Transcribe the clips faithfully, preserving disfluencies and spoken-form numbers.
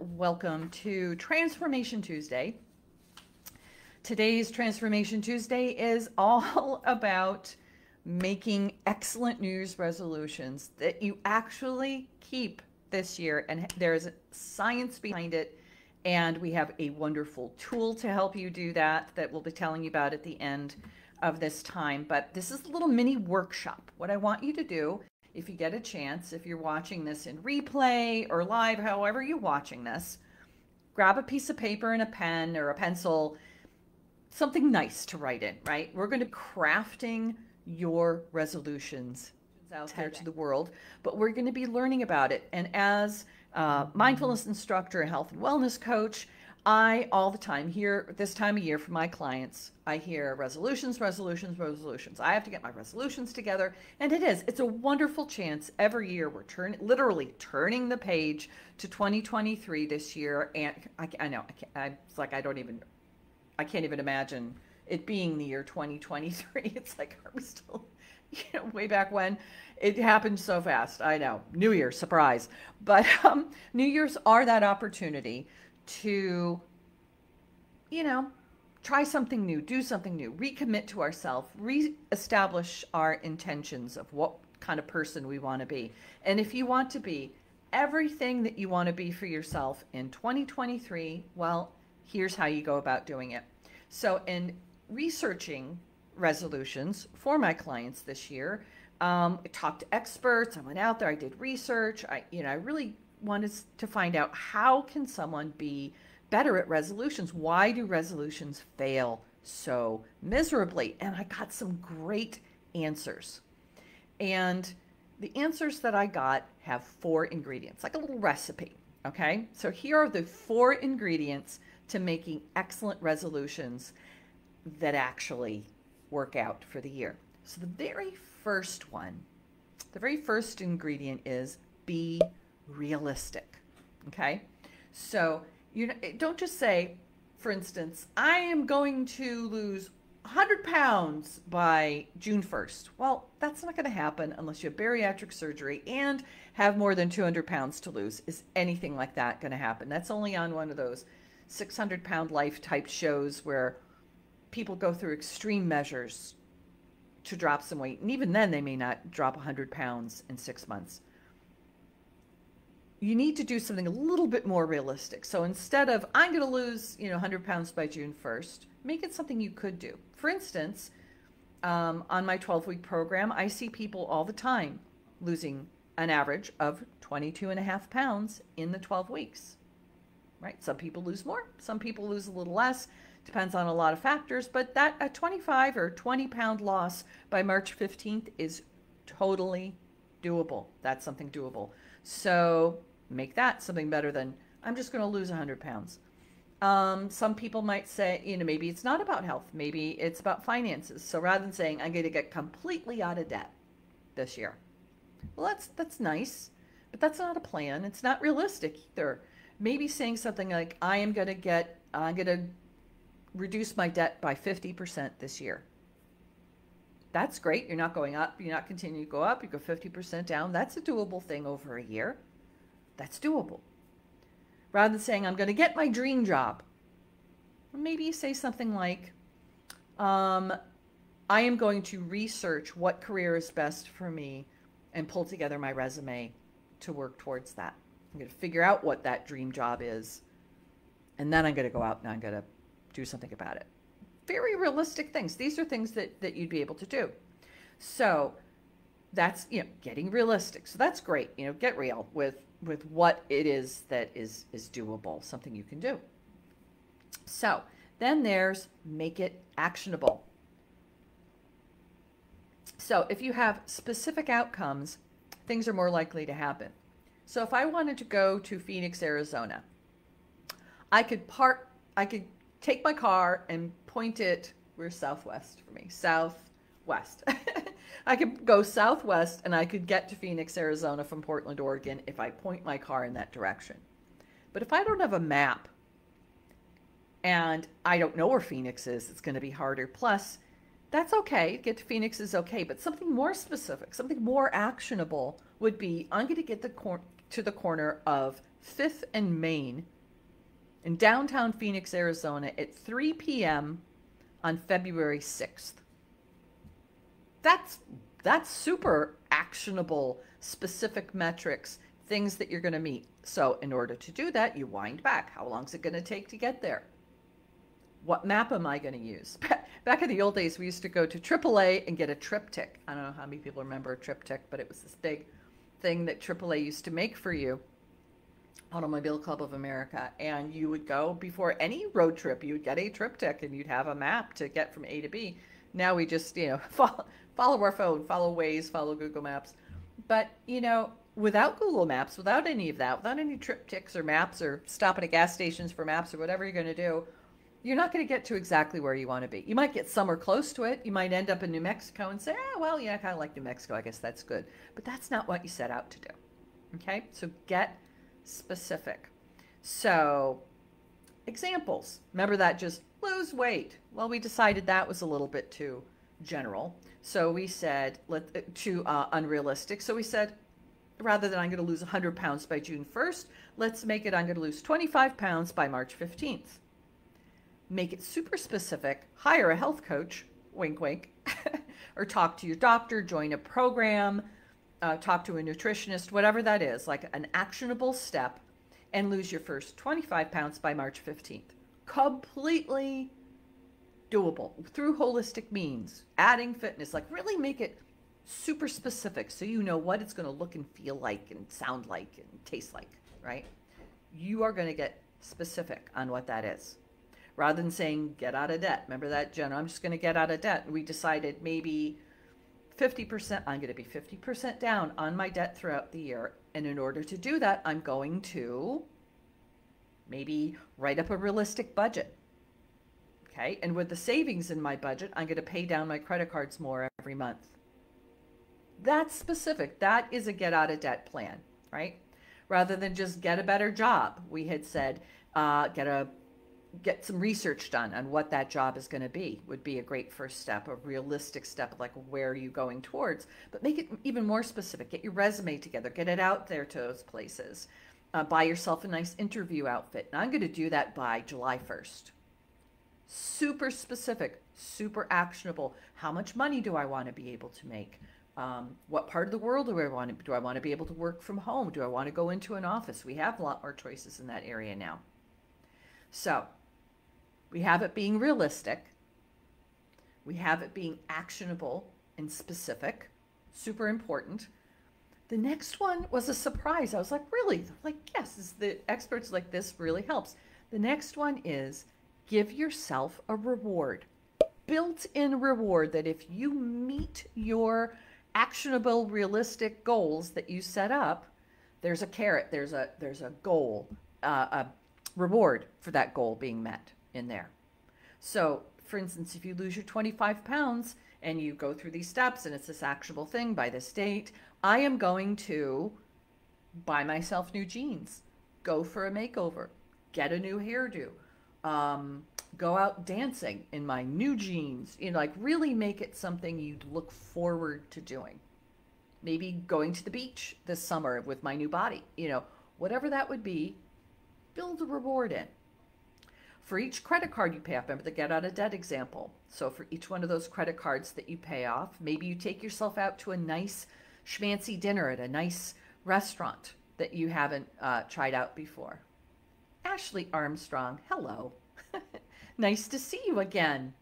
welcome to Transformation Tuesday. Today's Transformation Tuesday is all about making excellent New Year's resolutions that you actually keep this year, and there's science behind it, and we have a wonderful tool to help you do that that we'll be telling you about at the end of this time. But this is a little mini workshop. What I want you to do, if you get a chance, if you're watching this in replay or live, however you're watching this, grab a piece of paper and a pen or a pencil, something nice to write in, right? We're going to be crafting your resolutions out there to the world, but we're going to be learning about it. And as a mindfulness instructor, a health and wellness coach, I all the time hear, this time of year from my clients, I hear resolutions, resolutions, resolutions. I have to get my resolutions together. And it is, it's a wonderful chance every year. We're turn, literally turning the page to twenty twenty-three this year. And I, I know, I can't, I, it's like, I don't even, I can't even imagine it being the year twenty twenty-three. It's like, are we still, you know, way back when? It happened so fast. I know, New Year, surprise. But um, New Year's are that opportunity to, you know, try something new, do something new, recommit to ourselves, reestablish our intentions of what kind of person we want to be. And if you want to be everything that you want to be for yourself in twenty twenty-three, well, here's how you go about doing it. So in researching resolutions for my clients this year, um, I talked to experts, I went out there, I did research, I, you know, I really wanted to find out, how can someone be better at resolutions? Why do resolutions fail so miserably? And I got some great answers. And the answers that I got have four ingredients, like a little recipe, okay? So here are the four ingredients to making excellent resolutions that actually work out for the year. So the very first one, the very first ingredient is be realistic. Okay, so you don't just say, for instance, I am going to lose one hundred pounds by June first. Well, that's not going to happen unless you have bariatric surgery and have more than two hundred pounds to lose. Is anything like that going to happen? That's only on one of those six hundred pound life type shows where people go through extreme measures to drop some weight. And even then they may not drop one hundred pounds in six months. You need to do something a little bit more realistic. So instead of, I'm going to lose, you know, one hundred pounds by June first, make it something you could do. For instance, um, on my twelve week program, I see people all the time losing an average of twenty-two and a half pounds in the twelve weeks, right? Some people lose more, some people lose a little less, depends on a lot of factors, but that a twenty-five or twenty pound loss by March fifteenth is totally doable. That's something doable. So make that something better than, I'm just going to lose one hundred pounds. Um, some people might say, you know, maybe it's not about health. Maybe it's about finances. So rather than saying, I'm going to get completely out of debt this year. Well, that's, that's nice, but that's not a plan. It's not realistic either. Maybe saying something like, I am going to get, I'm going to reduce my debt by fifty percent this year. That's great. You're not going up. You're not continuing to go up. You go fifty percent down. That's a doable thing over a year. That's doable. Rather than saying, I'm going to get my dream job, maybe you say something like, um, I am going to research what career is best for me and pull together my resume to work towards that. I'm going to figure out what that dream job is, and then I'm going to go out and I'm going to do something about it. Very realistic things. These are things that, that you'd be able to do. So that's, you know, getting realistic. So that's great. You know, get real with, with what it is that is, is doable, something you can do. So then there's make it actionable. So if you have specific outcomes, things are more likely to happen. So if I wanted to go to Phoenix, Arizona, I could park, I could take my car and point it, we're southwest for me, southwest. I could go southwest and I could get to Phoenix, Arizona from Portland, Oregon if I point my car in that direction. But if I don't have a map and I don't know where Phoenix is, it's going to be harder. Plus, that's okay. Get to Phoenix is okay, but something more specific, something more actionable would be, I'm going to get the to the corner of Fifth and Main in downtown Phoenix, Arizona at three p m on February sixth. That's, that's super actionable, specific metrics, things that you're going to meet. So in order to do that, you wind back. How long is it going to take to get there? What map am I going to use? Back in the old days, we used to go to triple A and get a triptych. I don't know how many people remember a triptych, but it was this big thing that triple A used to make for you, Automobile Club of America. And you would go before any road trip, you would get a triptych and you'd have a map to get from A to B. Now we just, you know, follow, follow our phone, follow Waze, follow Google Maps. But, you know, without Google Maps, without any of that, without any triptychs or maps or stopping at gas stations for maps or whatever you're going to do, you're not going to get to exactly where you want to be. You might get somewhere close to it. You might end up in New Mexico and say, oh, well, yeah, I kind of like New Mexico. I guess that's good. But that's not what you set out to do. Okay? So get specific. So examples. Remember that just lose weight. Well, we decided that was a little bit too general. So we said, let, too uh, unrealistic. So we said, rather than I'm going to lose one hundred pounds by June first, let's make it I'm going to lose twenty-five pounds by March fifteenth. Make it super specific, hire a health coach, wink, wink, or talk to your doctor, join a program, uh, talk to a nutritionist, whatever that is, like an actionable step, and lose your first twenty-five pounds by March fifteenth. Completely doable through holistic means, adding fitness, like really make it super specific so you know what it's going to look and feel like and sound like and taste like, right? You are going to get specific on what that is. Rather than saying, get out of debt. Remember that, Jenna? I'm just going to get out of debt. And we decided maybe fifty percent, I'm going to be fifty percent down on my debt throughout the year. And in order to do that, I'm going to maybe write up a realistic budget. Okay. And with the savings in my budget, I'm going to pay down my credit cards more every month. That's specific. That is a get out of debt plan, right? Rather than just get a better job. We had said, uh, get a get some research done on what that job is going to be would be a great first step, a realistic step, like where are you going towards, but make it even more specific. Get your resume together, get it out there to those places, uh, buy yourself a nice interview outfit. And I'm going to do that by July first. Super specific, super actionable. How much money do I want to be able to make? Um, what part of the world do I want to, do I want to be able to work from home? Do I want to go into an office? We have a lot more choices in that area now. So we have it being realistic, we have it being actionable and specific, super important. The next one was a surprise. I was like, really? Like, yes, is the experts like this really helps. The next one is give yourself a reward, built-in reward that if you meet your actionable, realistic goals that you set up, there's a carrot, there's a, there's a goal, uh, a reward for that goal being met in there. So for instance, if you lose your twenty-five pounds and you go through these steps and it's this actionable thing by this date, I am going to buy myself new jeans, go for a makeover, get a new hairdo, um, go out dancing in my new jeans, you know, like really make it something you look forward to doing. Maybe going to the beach this summer with my new body, you know, whatever that would be, build a reward in. For each credit card you pay off, remember the get out of debt example. So for each one of those credit cards that you pay off, maybe you take yourself out to a nice schmancy dinner at a nice restaurant that you haven't uh, tried out before. Ashley Armstrong, hello. Nice to see you again.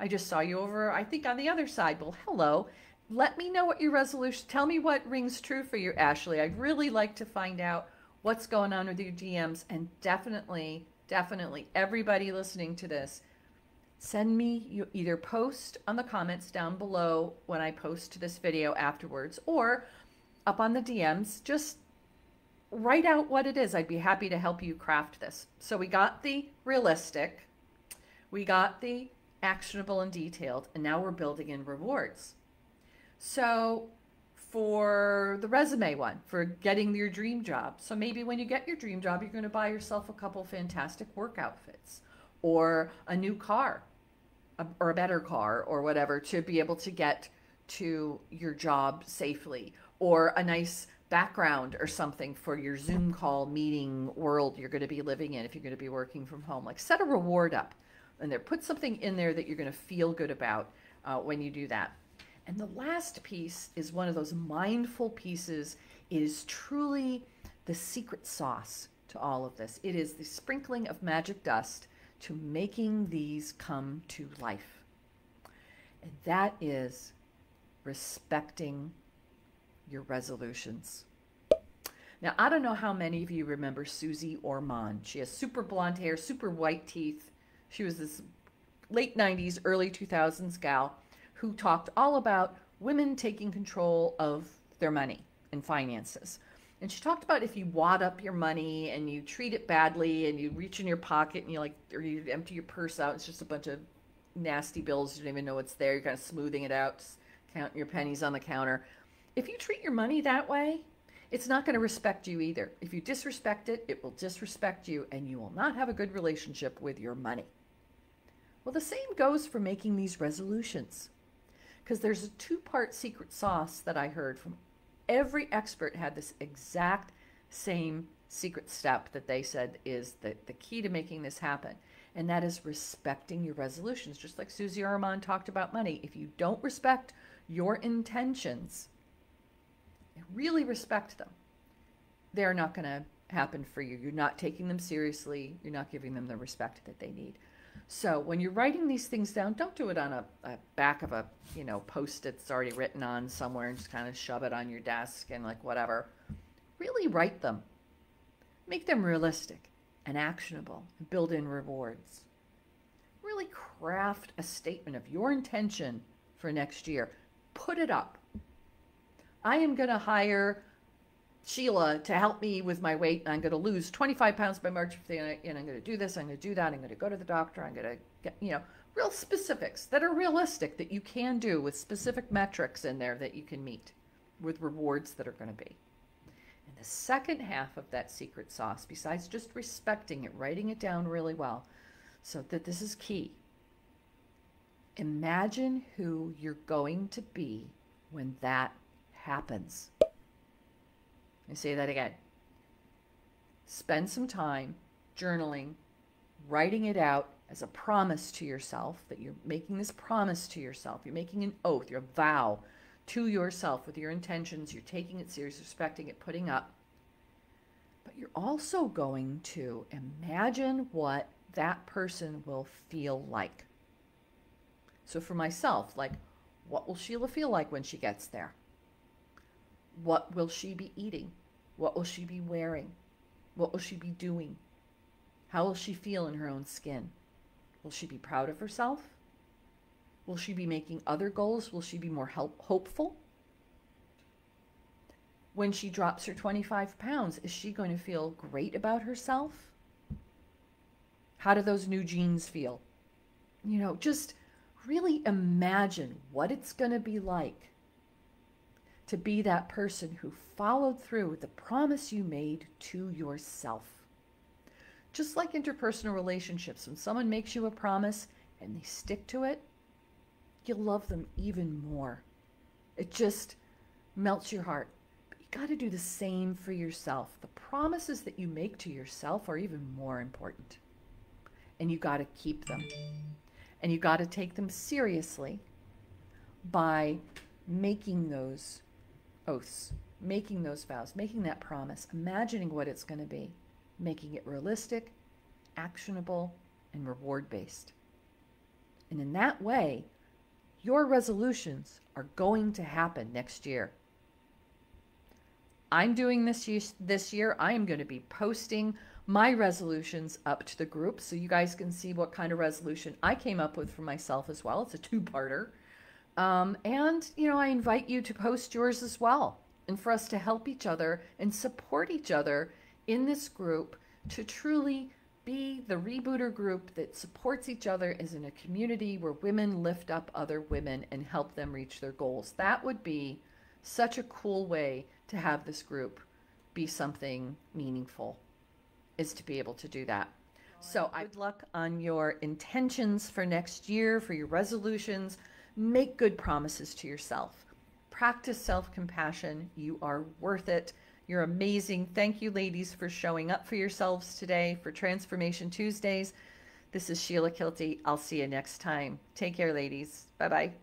I just saw you over, I think, on the other side. Well, hello. Let me know what your resolution, tell me what rings true for you, Ashley. I'd really like to find out what's going on with your D Ms, and definitely Definitely, everybody listening to this, send me, you either post on the comments down below when I post to this video afterwards, or up on the D Ms, just write out what it is. I'd be happy to help you craft this. So we got the realistic, we got the actionable and detailed, and now we're building in rewards. So for the resume one, for getting your dream job. So maybe when you get your dream job, you're going to buy yourself a couple fantastic work outfits or a new car a, or a better car or whatever to be able to get to your job safely, or a nice background or something for your Zoom call meeting world you're going to be living in if you're going to be working from home. Like, set a reward up and there, put something in there that you're going to feel good about uh, when you do that. And the last piece is one of those mindful pieces. It is truly the secret sauce to all of this. It is the sprinkling of magic dust to making these come to life. And that is respecting your resolutions. Now, I don't know how many of you remember Suze Orman. She has super blonde hair, super white teeth. She was this late nineties, early two thousands gal who talked all about women taking control of their money and finances. And she talked about if you wad up your money and you treat it badly and you reach in your pocket and you like, or you empty your purse out, it's just a bunch of nasty bills. You don't even know what's there. You're kind of smoothing it out, just counting your pennies on the counter. If you treat your money that way, it's not going to respect you either. If you disrespect it, it will disrespect you and you will not have a good relationship with your money. Well, the same goes for making these resolutions, because there's a two-part secret sauce that I heard from every expert. Had this exact same secret step that they said is the, the key to making this happen. And that is respecting your resolutions. Just like Suze Orman talked about money. If you don't respect your intentions, really respect them, they're not going to happen for you. You're not taking them seriously. You're not giving them the respect that they need. So when you're writing these things down, don't do it on a, a back of a, you know, post-it that's already written on somewhere and just kind of shove it on your desk and like whatever. Really write them. Make them realistic and actionable. Build in rewards. Really craft a statement of your intention for next year. Put it up. I am going to hire Sheila to help me with my weight, and I'm going to lose twenty-five pounds by March fifteenth, and I'm going to do this, I'm going to do that, I'm going to go to the doctor, I'm going to get, you know, real specifics that are realistic, that you can do, with specific metrics in there that you can meet, with rewards that are going to be. And the second half of that secret sauce, besides just respecting it, writing it down really well, so that this is key. Imagine who you're going to be when that happens. I say that again. Spend some time journaling, writing it out as a promise to yourself, that you're making this promise to yourself. You're making an oath, your vow to yourself with your intentions. You're taking it seriously, respecting it, putting up. But you're also going to imagine what that person will feel like. So for myself, like, what will Sheila feel like when she gets there? What will she be eating? What will she be wearing? What will she be doing? How will she feel in her own skin? Will she be proud of herself? Will she be making other goals? Will she be more help hopeful? When she drops her twenty-five pounds, is she going to feel great about herself? How do those new jeans feel? You know, just really imagine what it's going to be like to be that person who followed through with the promise you made to yourself. Just like interpersonal relationships, when someone makes you a promise and they stick to it, you'll love them even more. It just melts your heart. But you got to do the same for yourself. The promises that you make to yourself are even more important. And you got to keep them. And you got to take them seriously by making those oaths, making those vows, making that promise, imagining what it's going to be, making it realistic, actionable, and reward-based. And in that way, your resolutions are going to happen next year. I'm doing this year, this year, I am going to be posting my resolutions up to the group so you guys can see what kind of resolution I came up with for myself as well. It's a two-parter. Um, and, you know, I invite you to post yours as well, and for us to help each other and support each other in this group to truly be the rebooter group that supports each other as in a community where women lift up other women and help them reach their goals. That would be such a cool way to have this group be something meaningful, is to be able to do that. So good luck on your intentions for next year, for your resolutions. Make good promises to yourself. Practice self-compassion. You are worth it. You're amazing. Thank you, ladies, for showing up for yourselves today for Transformation Tuesdays. This is Sheila Kilty. I'll see you next time. Take care, ladies. Bye-bye.